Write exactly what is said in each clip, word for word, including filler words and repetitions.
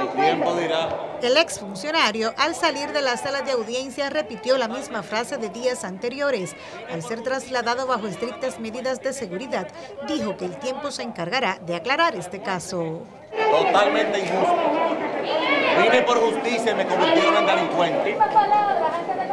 El tiempo dirá. El exfuncionario, al salir de la sala de audiencia, repitió la misma frase de días anteriores. Al ser trasladado bajo estrictas medidas de seguridad, dijo que el tiempo se encargará de aclarar este caso. Totalmente injusto. Vine por justicia y me convirtieron en delincuente.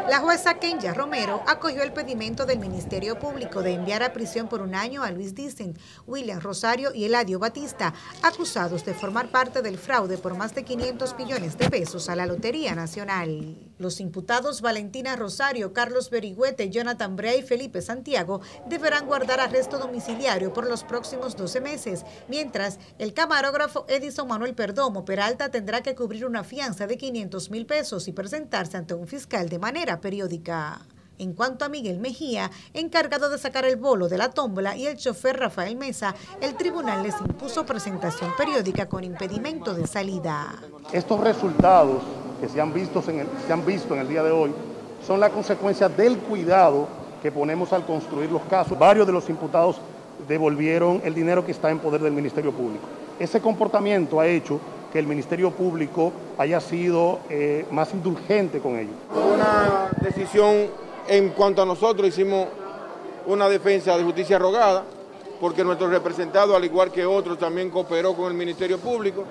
La jueza Kenya Romero acogió el pedimento del Ministerio Público de enviar a prisión por un año a Luis Dicent, William Rosario y Eladio Batista, acusados de formar parte del fraude por más de quinientos millones de pesos a la Lotería Nacional. Los imputados Valentina Rosario, Carlos Berigüete, Jonathan Brea y Felipe Santiago deberán guardar arresto domiciliario por los próximos doce meses, mientras el camarógrafo Edison Manuel Perdomo Peralta tendrá que cubrir una fianza de quinientos mil pesos y presentarse ante un fiscal de manera periódica. En cuanto a Miguel Mejía, encargado de sacar el bolo de la tómbola, y el chofer Rafael Mesa, el tribunal les impuso presentación periódica con impedimento de salida. Estos resultados que se han visto en el, se han visto en el día de hoy son la consecuencia del cuidado que ponemos al construir los casos. Varios de los imputados devolvieron el dinero que está en poder del Ministerio Público. Ese comportamiento ha hecho que el Ministerio Público haya sido eh, más indulgente con ellos. Una decisión en cuanto a nosotros, hicimos una defensa de justicia rogada, porque nuestro representado, al igual que otros, también cooperó con el Ministerio Público,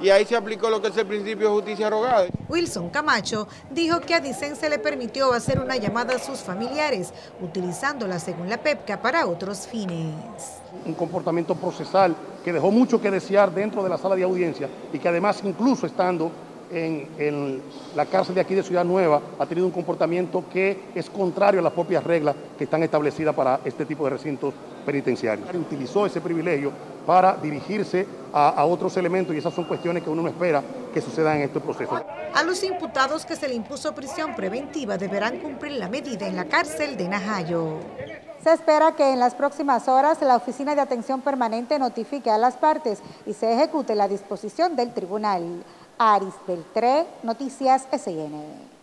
y ahí se aplicó lo que es el principio de justicia rogada. Wilson Camacho dijo que a Dicent se le permitió hacer una llamada a sus familiares, utilizándola según la PEPCA para otros fines. Un comportamiento procesal que dejó mucho que desear dentro de la sala de audiencia, y que además, incluso estando en, en la cárcel de aquí de Ciudad Nueva, ha tenido un comportamiento que es contrario a las propias reglas que están establecidas para este tipo de recintos penitenciarios. Utilizó ese privilegio para dirigirse a, a otros elementos, y esas son cuestiones que uno no espera que sucedan en este proceso. A los imputados que se le impuso prisión preventiva deberán cumplir la medida en la cárcel de Najayo. Se espera que en las próximas horas la Oficina de Atención Permanente notifique a las partes y se ejecute la disposición del tribunal. Aris del T R E, Noticias S N.